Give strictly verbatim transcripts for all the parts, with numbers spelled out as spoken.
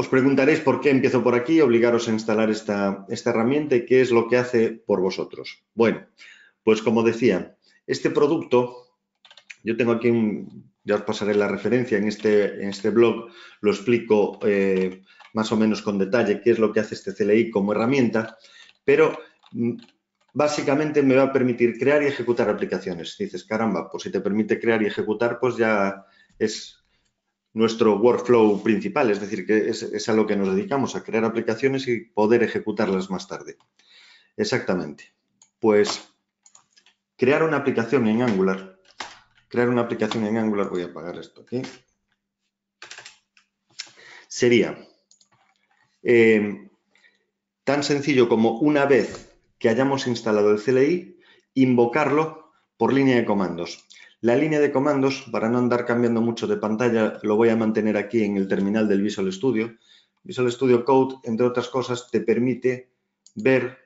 Os preguntaréis por qué empiezo por aquí y obligaros a instalar esta, esta herramienta y qué es lo que hace por vosotros. Bueno, pues como decía, este producto, yo tengo aquí, un, ya os pasaré la referencia, en este, en este blog lo explico eh, más o menos con detalle qué es lo que hace este C L I como herramienta, pero básicamente me va a permitir crear y ejecutar aplicaciones. Dices, caramba, pues si te permite crear y ejecutar, pues ya es nuestro workflow principal, es decir, que es, es a lo que nos dedicamos, a crear aplicaciones y poder ejecutarlas más tarde. Exactamente. Pues crear una aplicación en Angular. Crear una aplicación en Angular, voy a apagar esto aquí. Sería eh, tan sencillo como, una vez que hayamos instalado el C L I, invocarlo por línea de comandos. La línea de comandos, para no andar cambiando mucho de pantalla, lo voy a mantener aquí en el terminal del Visual Studio. Visual Studio Code, entre otras cosas, te permite ver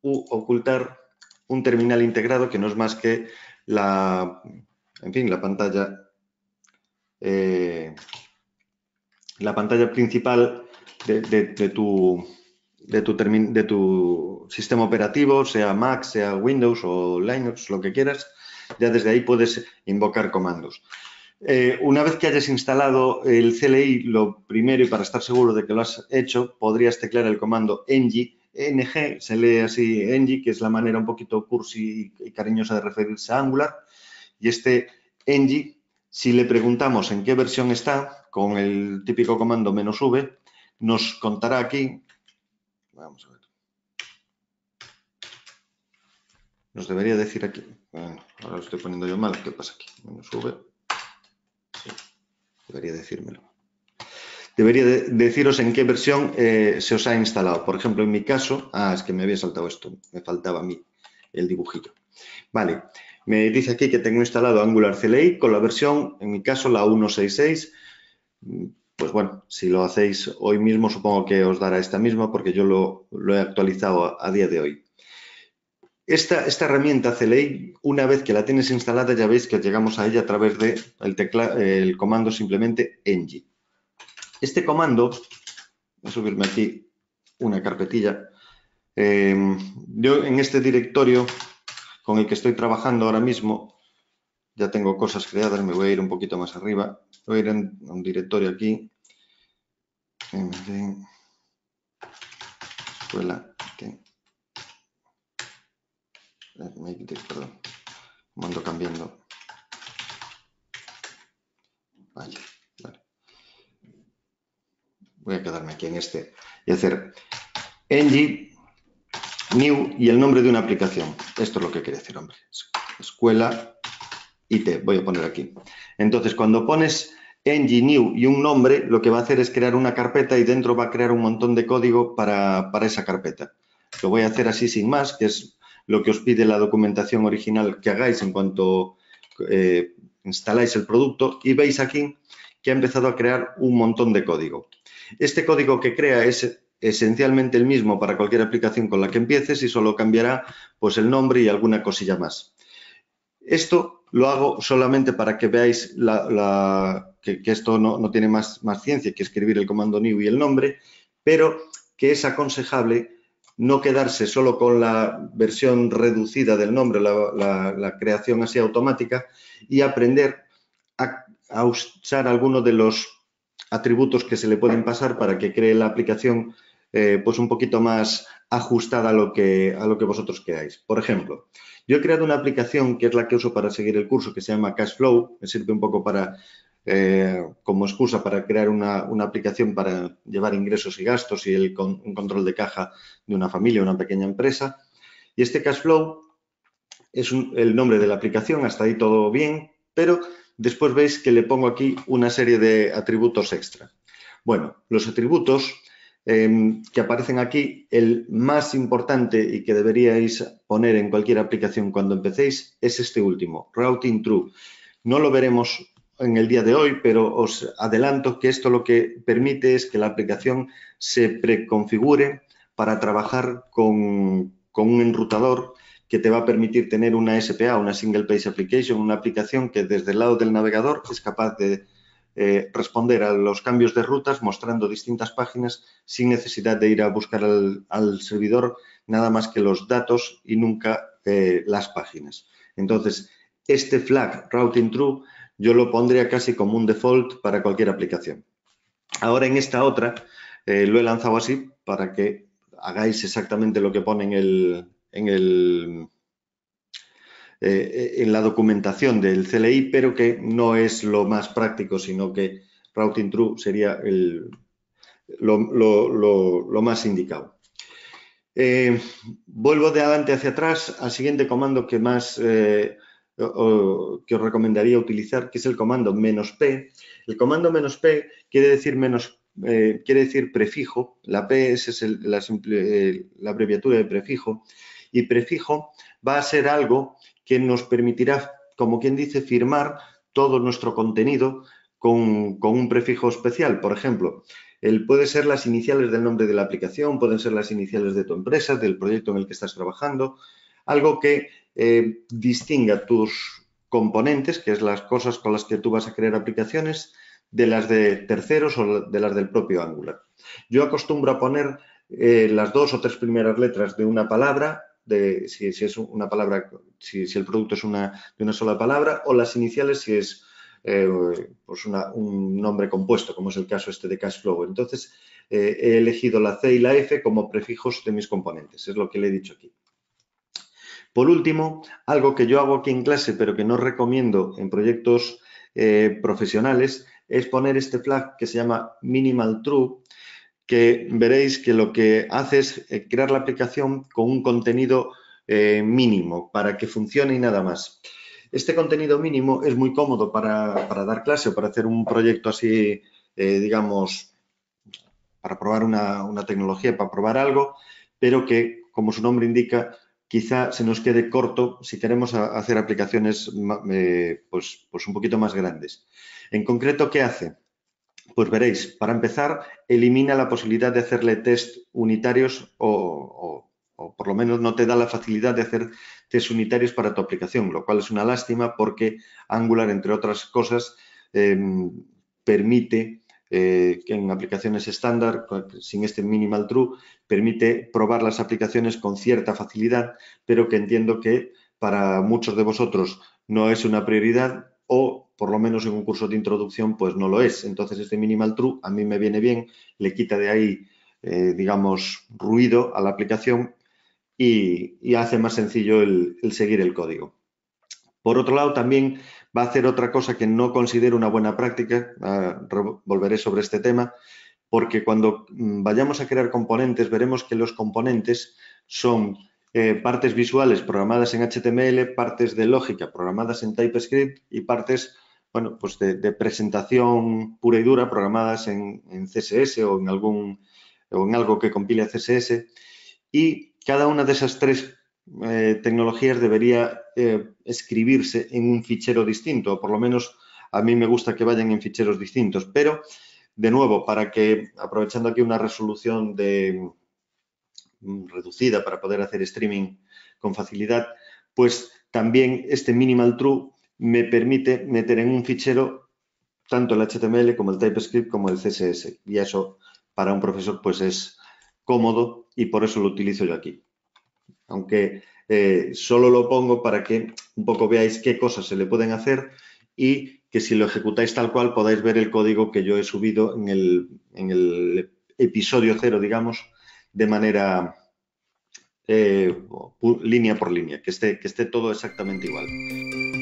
u ocultar un terminal integrado que no es más que la, en fin, la pantalla, eh, la pantalla principal de, de, de, tu, de, tu termin, de tu sistema operativo, sea Mac, sea Windows o Linux, lo que quieras. Ya desde ahí puedes invocar comandos. Eh, una vez que hayas instalado el C L I, lo primero, y para estar seguro de que lo has hecho, podrías teclear el comando ng, ng, se lee así ng, que es la manera un poquito cursi y cariñosa de referirse a Angular. Y este ng, si le preguntamos en qué versión está, con el típico comando "-v", nos contará aquí, vamos a ver, nos debería decir aquí, bueno, ahora lo estoy poniendo yo mal, ¿qué pasa aquí? menos v, sí, debería decírmelo. Debería de deciros en qué versión eh, se os ha instalado. Por ejemplo, en mi caso, ah, es que me había saltado esto, me faltaba a mí el dibujito. Vale, me dice aquí que tengo instalado Angular C L I con la versión, en mi caso, la uno punto seis punto seis. Pues bueno, si lo hacéis hoy mismo, supongo que os dará esta misma, porque yo lo, lo he actualizado a, a día de hoy. Esta, esta herramienta C L I, una vez que la tienes instalada, ya veis que llegamos a ella a través del de tecla, el comando simplemente ng. Este comando, voy a subirme aquí una carpetilla. Eh, yo en este directorio con el que estoy trabajando ahora mismo, ya tengo cosas creadas, me voy a ir un poquito más arriba. Voy a ir a un directorio aquí. Escuela, okay. Perdón, me ando cambiando. Vale, vale. Voy a quedarme aquí en este y hacer ng, new y el nombre de una aplicación. Esto es lo que quería hacer, hombre. Escuela I T, voy a poner aquí. Entonces, cuando pones ng, new y un nombre, lo que va a hacer es crear una carpeta y dentro va a crear un montón de código para, para esa carpeta. Lo voy a hacer así sin más, que es lo que os pide la documentación original que hagáis en cuanto eh, instaláis el producto, y veis aquí que ha empezado a crear un montón de código. Este código que crea es esencialmente el mismo para cualquier aplicación con la que empieces y solo cambiará pues el nombre y alguna cosilla más. Esto lo hago solamente para que veáis la, la, que, que esto no, no tiene más, más ciencia que escribir el comando new y el nombre, pero que es aconsejable no quedarse solo con la versión reducida del nombre, la, la, la creación así automática, y aprender a, a usar alguno de los atributos que se le pueden pasar para que cree la aplicación eh, pues un poquito más ajustada a lo, que, a lo que vosotros queráis. Por ejemplo, yo he creado una aplicación que es la que uso para seguir el curso, que se llama Cashflow. Me sirve un poco para, eh, como excusa para crear una, una aplicación para llevar ingresos y gastos y el con, un control de caja de una familia, una pequeña empresa. Y este Cashflow es un, el nombre de la aplicación, hasta ahí todo bien, pero después veis que le pongo aquí una serie de atributos extra. Bueno, los atributos eh, que aparecen aquí, el más importante y que deberíais poner en cualquier aplicación cuando empecéis es este último, routing true. No lo veremos en el día de hoy, pero os adelanto que esto lo que permite es que la aplicación se preconfigure para trabajar con, con un enrutador que te va a permitir tener una S P A, una Single Page Application, una aplicación que desde el lado del navegador es capaz de eh, responder a los cambios de rutas mostrando distintas páginas sin necesidad de ir a buscar al, al servidor nada más que los datos y nunca eh, las páginas. Entonces, este flag routing true yo lo pondría casi como un default para cualquier aplicación. Ahora en esta otra eh, lo he lanzado así para que hagáis exactamente lo que pone en el, en el eh, en la documentación del C L I, pero que no es lo más práctico, sino que routing true sería el, lo, lo, lo, lo más indicado. Eh, vuelvo de adelante hacia atrás al siguiente comando que más eh, o, que os recomendaría utilizar, que es el comando menos "p". El comando menos "p" quiere decir menos Eh, quiere decir prefijo. La P es el, la, simple, eh, la abreviatura de prefijo, y prefijo va a ser algo que nos permitirá, como quien dice, firmar todo nuestro contenido con, con un prefijo especial. Por ejemplo, el, puede ser las iniciales del nombre de la aplicación, pueden ser las iniciales de tu empresa, del proyecto en el que estás trabajando, algo que eh, distinga tus componentes, que es las cosas con las que tú vas a crear aplicaciones, de las de terceros o de las del propio Angular. Yo acostumbro a poner eh, las dos o tres primeras letras de una palabra, de, si, si es una palabra, si, si el producto es una, de una sola palabra, o las iniciales si es eh, pues una, un nombre compuesto, como es el caso este de Cashflow. Entonces eh, he elegido la C y la F como prefijos de mis componentes, es lo que le he dicho aquí. Por último, algo que yo hago aquí en clase, pero que no recomiendo en proyectos eh, profesionales, es poner este flag que se llama minimal true, que veréis que lo que hace es crear la aplicación con un contenido eh, mínimo para que funcione y nada más. Este contenido mínimo es muy cómodo para, para dar clase o para hacer un proyecto así, eh, digamos, para probar una, una tecnología, para probar algo, pero que, como su nombre indica, quizá se nos quede corto si queremos hacer aplicaciones eh, pues, pues un poquito más grandes. En concreto, ¿qué hace? Pues veréis, para empezar, elimina la posibilidad de hacerle test unitarios o, o, o por lo menos no te da la facilidad de hacer test unitarios para tu aplicación, lo cual es una lástima porque Angular, entre otras cosas, eh, permite... Eh, que en aplicaciones estándar, sin este minimal true, permite probar las aplicaciones con cierta facilidad, pero que entiendo que para muchos de vosotros no es una prioridad o, por lo menos en un curso de introducción, pues no lo es. Entonces, este minimal true a mí me viene bien, le quita de ahí, eh, digamos, ruido a la aplicación y, y hace más sencillo el, el seguir el código. Por otro lado, también va a hacer otra cosa que no considero una buena práctica, uh, volveré sobre este tema, porque cuando vayamos a crear componentes veremos que los componentes son eh, partes visuales programadas en H T M L, partes de lógica programadas en TypeScript y partes, bueno, pues de, de presentación pura y dura programadas en, en C S S o en, algún, o en algo que compile a C S S, y cada una de esas tres Eh, tecnologías debería eh, escribirse en un fichero distinto, o por lo menos a mí me gusta que vayan en ficheros distintos, pero de nuevo, para que, aprovechando aquí una resolución de, reducida para poder hacer streaming con facilidad, pues también este minimal true me permite meter en un fichero tanto el H T M L como el TypeScript como el C S S, y eso para un profesor pues es cómodo y por eso lo utilizo yo aquí. Aunque eh, solo lo pongo para que un poco veáis qué cosas se le pueden hacer y que si lo ejecutáis tal cual podáis ver el código que yo he subido en el, en el episodio cero, digamos, de manera eh, línea por línea, que esté, que esté todo exactamente igual.